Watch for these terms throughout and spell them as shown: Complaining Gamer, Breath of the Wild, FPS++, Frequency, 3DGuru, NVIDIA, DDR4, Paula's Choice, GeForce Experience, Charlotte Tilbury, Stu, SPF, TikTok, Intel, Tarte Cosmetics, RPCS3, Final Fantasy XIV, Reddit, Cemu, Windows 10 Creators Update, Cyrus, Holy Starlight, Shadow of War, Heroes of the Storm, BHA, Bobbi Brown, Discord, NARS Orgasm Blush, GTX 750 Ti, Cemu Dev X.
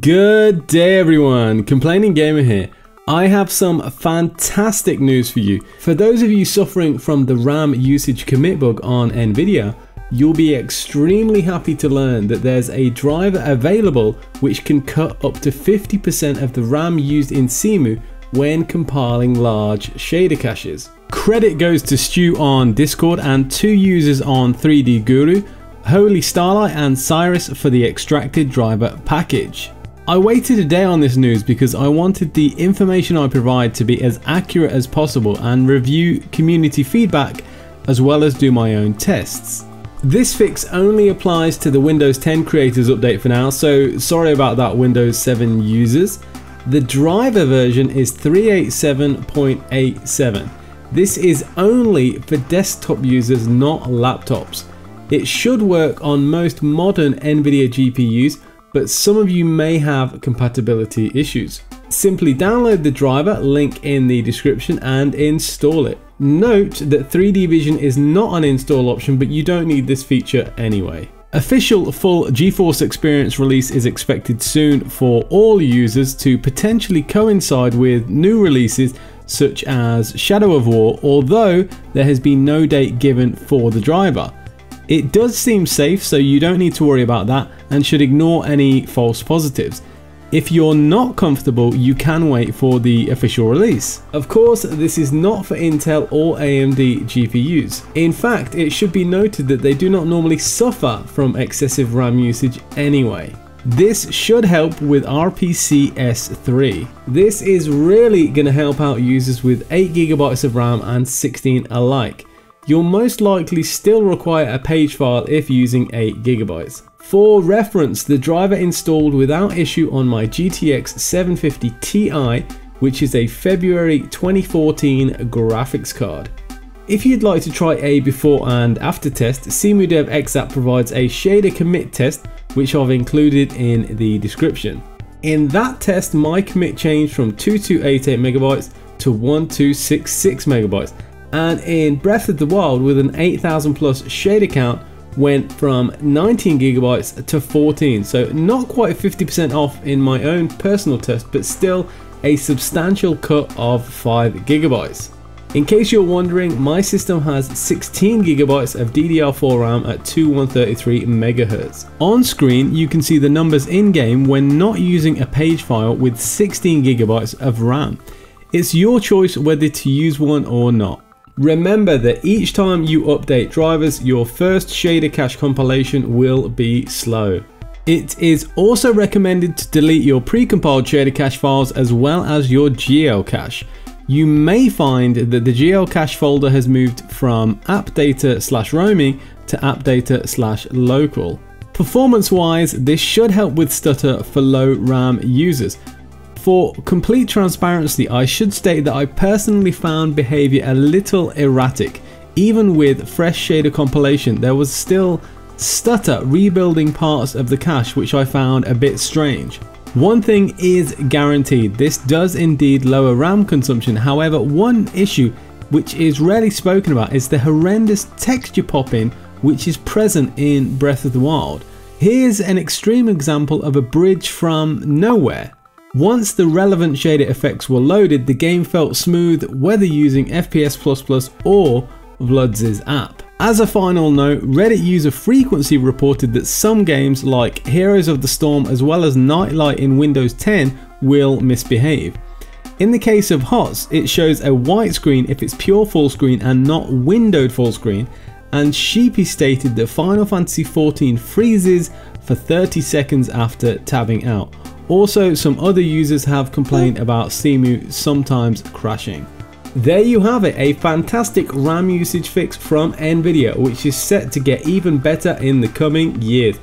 Good day everyone, Complaining Gamer here. I have some fantastic news for you. For those of you suffering from the RAM usage commit bug on NVIDIA, you'll be extremely happy to learn that there's a driver available which can cut up to 50% of the RAM used in Cemu when compiling large shader caches. Credit goes to Stu on Discord and two users on 3DGuru, Holy Starlight and Cyrus for the extracted driver package. I waited a day on this news because I wanted the information I provide to be as accurate as possible and review community feedback as well as do my own tests. This fix only applies to the Windows 10 Creators Update for now, so sorry about that Windows 7 users. The driver version is 387.87. This is only for desktop users, not laptops. It should work on most modern NVIDIA GPUs, but some of you may have compatibility issues. Simply download the driver, link in the description, and install it. Note that 3D Vision is not an install option, but you don't need this feature anyway. Official full GeForce Experience release is expected soon for all users to potentially coincide with new releases such as Shadow of War, although there has been no date given for the driver. It does seem safe, so you don't need to worry about that and should ignore any false positives. If you're not comfortable, you can wait for the official release. Of course, this is not for Intel or AMD GPUs. In fact, it should be noted that they do not normally suffer from excessive RAM usage anyway. This should help with RPCS3. This is really going to help out users with 8 GB of RAM and 16 alike. You'll most likely still require a page file if using 8 GB. For reference, the driver installed without issue on my GTX 750 Ti, which is a February 2014 graphics card. If you'd like to try a before and after test, Cemu Dev X app provides a shader commit test, which I've included in the description. In that test, my commit changed from 2288 MB to 1266 MB. And in Breath of the Wild with an 8,000+ shader count went from 19 GB to 14, so not quite 50% off in my own personal test, but still a substantial cut of 5 GB. In case you're wondering, my system has 16 GB of DDR4 RAM at 2133 MHz. On screen, you can see the numbers in game when not using a page file with 16 GB of RAM. It's your choice whether to use one or not. Remember that each time you update drivers, your first shader cache compilation will be slow. It is also recommended to delete your pre-compiled shader cache files as well as your GL cache. You may find that the GL cache folder has moved from appdata/roaming to appdata/local. Performance-wise, this should help with stutter for low RAM users. For complete transparency, I should state that I personally found behavior a little erratic. Even with fresh shader compilation, there was still stutter rebuilding parts of the cache, which I found a bit strange. One thing is guaranteed, this does indeed lower RAM consumption. However, one issue which is rarely spoken about is the horrendous texture popping which is present in Breath of the Wild. Here's an extreme example of a bridge from nowhere. Once the relevant shader effects were loaded, the game felt smooth whether using FPS++ or VLUDS's app. As a final note, Reddit user Frequency reported that some games like Heroes of the Storm as well as Nightlight in Windows 10 will misbehave. In the case of HOTS, it shows a white screen if it's pure full screen and not windowed full screen, and Sheepy stated that Final Fantasy XIV freezes for 30 seconds after tabbing out. Also, some other users have complained about Cemu sometimes crashing. There you have it, a fantastic RAM usage fix from NVIDIA, which is set to get even better in the coming years.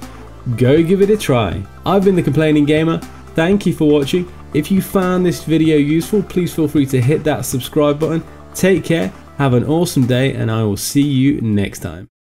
Go give it a try. I've been the Complaining Gamer, thank you for watching. If you found this video useful, please feel free to hit that subscribe button. Take care, have an awesome day, and I will see you next time.